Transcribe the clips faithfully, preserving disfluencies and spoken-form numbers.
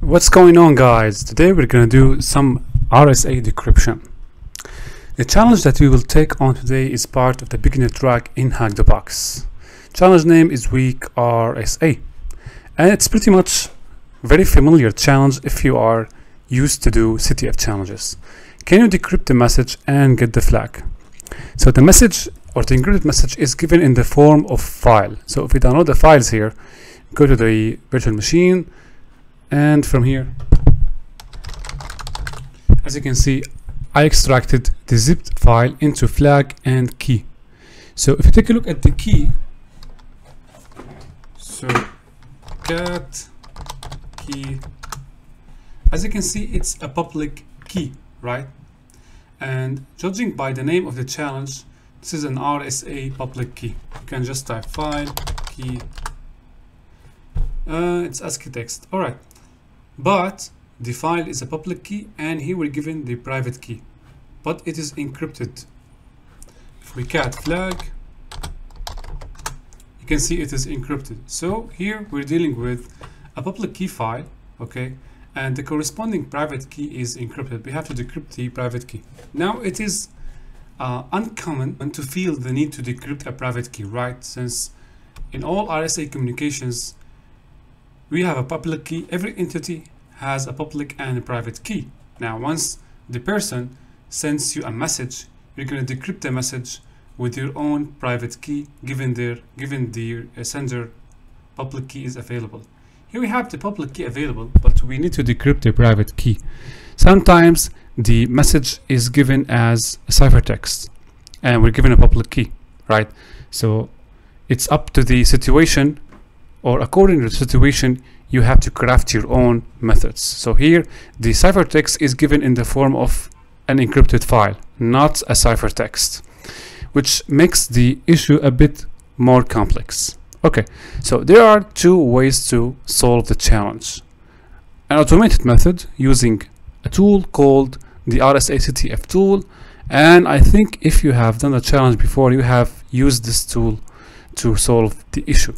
What's going on, guys? Today we're going to do some R S A decryption. The challenge that we will take on today is part of the beginner track in Hack the Box. Challenge name is Weak R S A, and it's pretty much very familiar challenge if you are used to do C T F challenges. Can you decrypt the message and get the flag? So the message or the encrypted message is given in the form of file. So if we download the files here, go to the virtual machine, and from here, as you can see, I extracted the zipped file into flag and key. So if you take a look at the key, so cat key, as you can see, it's a public key, right? And judging by the name of the challenge, this is an R S A public key. You can just type file key. Uh, it's ASCII text, all right. But the file is a public key, and here we're given the private key, but it is encrypted. If we cat flag, you can see it is encrypted. So here we're dealing with a public key file, okay, and the corresponding private key is encrypted. We have to decrypt the private key. Now it is uh, uncommon to feel the need to decrypt a private key, right? Since in all R S A communications, we have a public key. Every entity has a public and a private key. Now, once the person sends you a message, you're going to decrypt the message with your own private key, given their given the sender public key is available. Here we have the public key available, but we need to decrypt the private key. Sometimes the message is given as a ciphertext, and we're given a public key, right? So it's up to the situation, or according to the situation, you have to craft your own methods. So here, the ciphertext is given in the form of an encrypted file, not a ciphertext, which makes the issue a bit more complex. Okay, so there are two ways to solve the challenge. An automated method using a tool called the RsaCtf tool, and I think if you have done the challenge before, you have used this tool to solve the issue.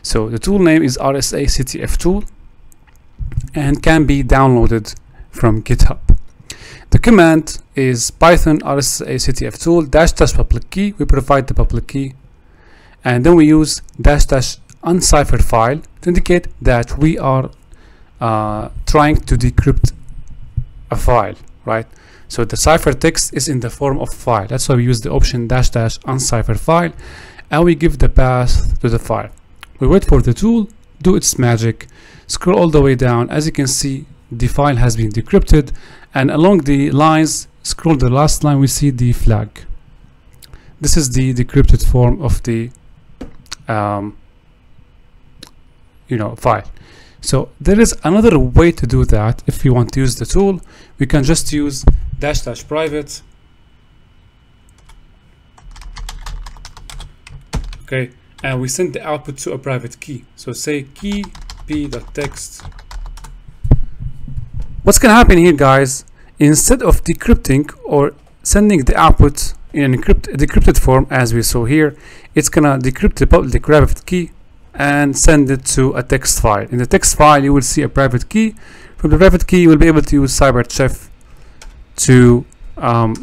So the tool name is RsaCtfTool and can be downloaded from GitHub. The command is Python RsaCtfTool dash dash public key. We provide the public key, and then we use dash dash unciphered file to indicate that we are uh, trying to decrypt a file, right? So the ciphertext is in the form of file. That's why we use the option dash dash unciphered file, and we give the path to the file. We wait for the tool, do its magic, scroll all the way down. As you can see, the file has been decrypted, and along the lines, scroll the last line, we see the flag. This is the decrypted form of the um, you know, file. So there is another way to do that. If you want to use the tool, we can just use dash dash private. Okay. And we send the output to a private key. So say key p.text. What's gonna happen here, guys? Instead of decrypting or sending the output in encrypt, decrypted form as we saw here, it's gonna decrypt the public private key and send it to a text file. In the text file, you will see a private key. From the private key, you will be able to use CyberChef to um,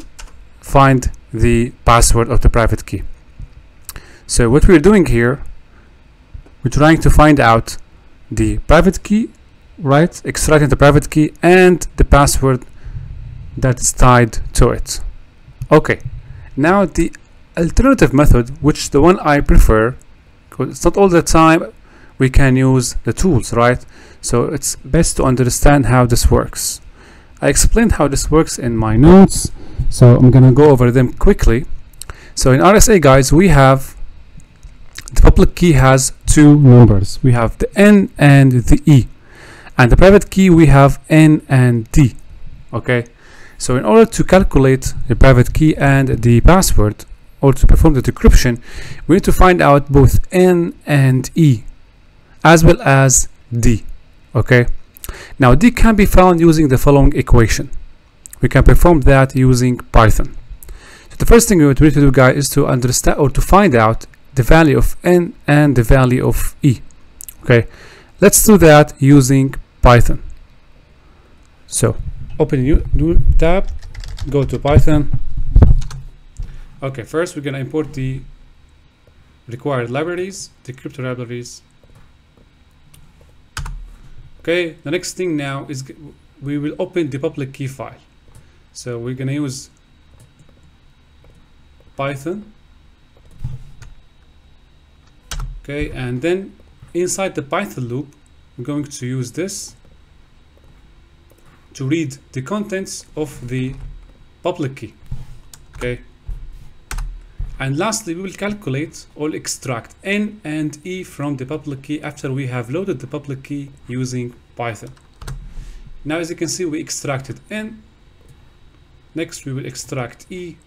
find the password of the private key. So what we're doing here, we're trying to find out the private key, right? Extracting the private key and the password that's tied to it. Okay, now the alternative method, which the one I prefer, because it's not all the time we can use the tools, right? So it's best to understand how this works. I explained how this works in my notes, so I'm gonna go over them quickly. So in R S A, guys, we have the public key has two numbers. We have the N and the E, and the private key we have N and D. Okay, so in order to calculate the private key and the password, or to perform the decryption, we need to find out both N and E as well as D. Okay, now D can be found using the following equation. We can perform that using Python. So the first thing we need to do, guys, is to understand or to find out the value of N and the value of E. Okay, let's do that using Python. So open a new, new tab, go to Python. Okay, first we're going to import the required libraries, the crypto libraries. Okay, the next thing now is we will open the public key file. So we're going to use Python. Okay, and then inside the Python loop, we're going to use this to read the contents of the public key. Okay. And lastly, we will calculate or extract N and E from the public key after we have loaded the public key using Python. Now, as you can see, we extracted N. Next, we will extract E.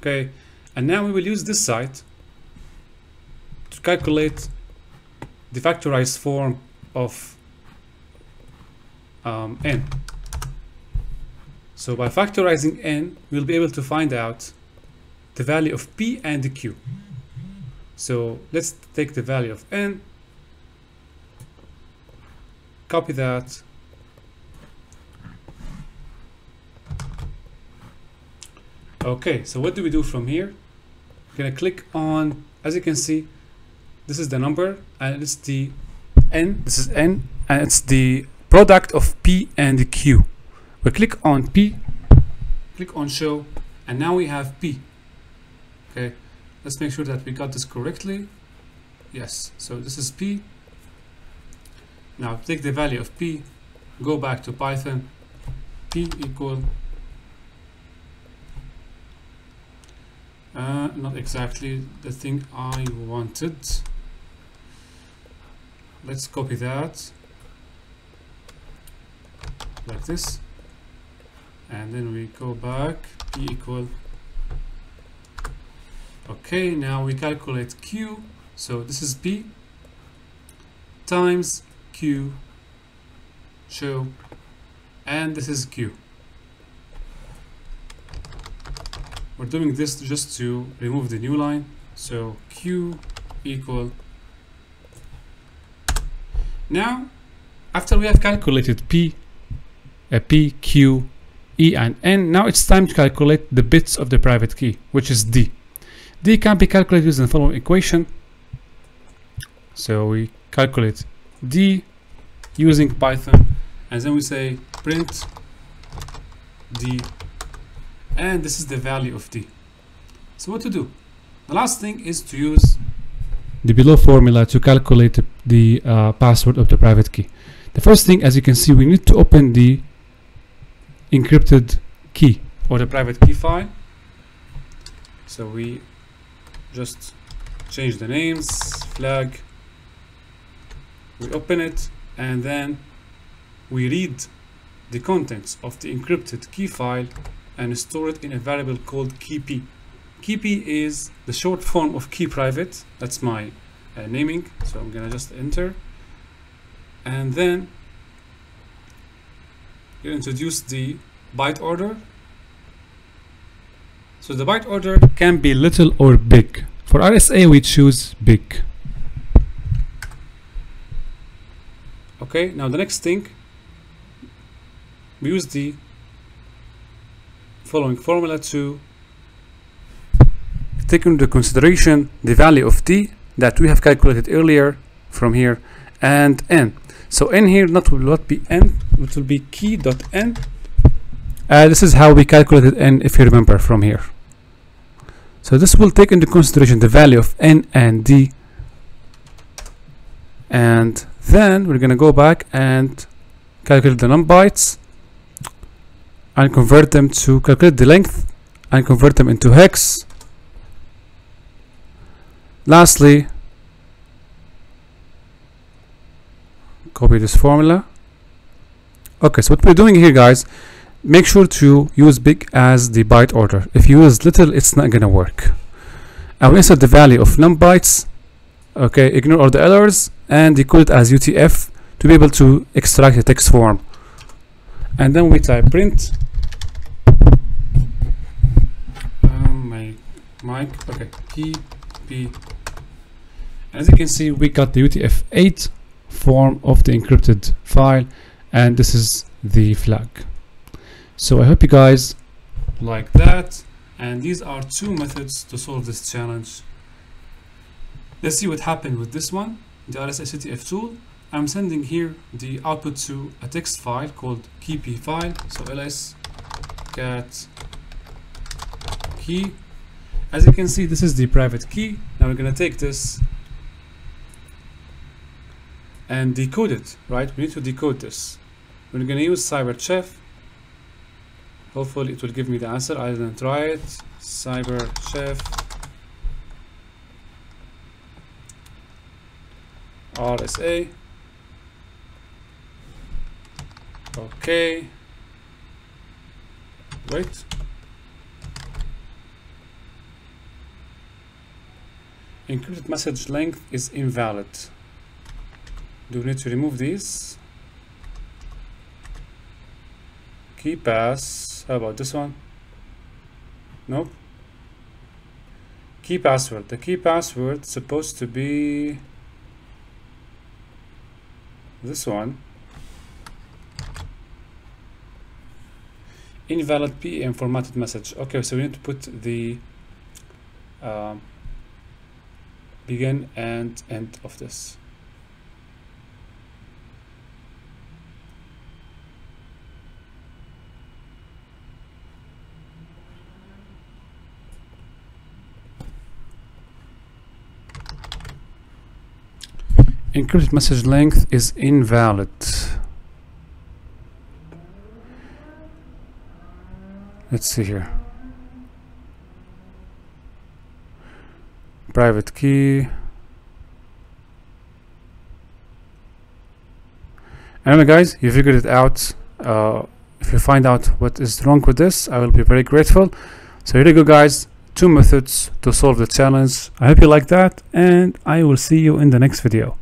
Okay. And now we will use this site to calculate the factorized form of um, N. So by factorizing N, we'll be able to find out the value of P and Q. So let's take the value of N, copy that, okay, so what do we do from here? Gonna click on, as you can see, this is the number and it's the N, this is N, and it's the product of P and Q. We click on P, click on show, and now we have P. Okay, let's make sure that we got this correctly. Yes, so this is P. Now take the value of P, go back to Python, P equal Uh, not exactly the thing I wanted. Let's copy that like this, and then we go back, P equal. Okay, now we calculate Q. So this is P times Q show, and this is Q. We're doing this just to remove the new line. So Q equal. Now, after we have calculated P, uh, P, Q, E, and N, now it's time to calculate the bits of the private key, which is D. D can be calculated using the following equation. So we calculate D using Python, and then we say print D. And this is the value of D. So what to do? The last thing is to use the below formula to calculate the uh, password of the private key. The first thing, as you can see, we need to open the encrypted key or the private key file. So we just change the names, flag, we open it, and then we read the contents of the encrypted key file and store it in a variable called key P. Key P is the short form of key private. That's my uh, naming. So I'm gonna just enter, and then you introduce the byte order. So the byte order can be little or big. For R S A, we choose big. Okay. Now the next thing, we use the following formula to take into consideration the value of D that we have calculated earlier from here and N. So N here not will not be N, it will be key.N. Uh, this is how we calculated N, if you remember from here. So this will take into consideration the value of N and D, and then we're gonna go back and calculate the numbytes and convert them to calculate the length and convert them into hex. Lastly, copy this formula. Okay, so what we're doing here, guys, make sure to use big as the byte order. If you use little, it's not gonna work. I will insert the value of num bytes. Okay, ignore all the errors and decode it as U T F to be able to extract the text form. And then we type print um, my mic, okay, key P. As you can see, we got the U T F eight form of the encrypted file, and this is the flag. So I hope you guys like that, and these are two methods to solve this challenge. Let's see what happened with this one, the RsaCtf tool. I'm sending here the output to a text file called keyp file, so ls cat key. As you can see, this is the private key. Now we're going to take this and decode it, right? We need to decode this. We're going to use CyberChef. Hopefully it will give me the answer. I didn't try it. CyberChef R S A. Okay. Wait. Encrypted message length is invalid. Do we need to remove these? Key pass. How about this one? Nope. Key password. The key password is supposed to be this one. Invalid P E M formatted message. Okay, so we need to put the uh, begin and end of this. Encrypted message length is invalid. Let's see here. Private key. Anyway guys, you figured it out. Uh, if you find out what is wrong with this, I will be very grateful. So here you go guys. Two methods to solve the challenge. I hope you like that, and I will see you in the next video.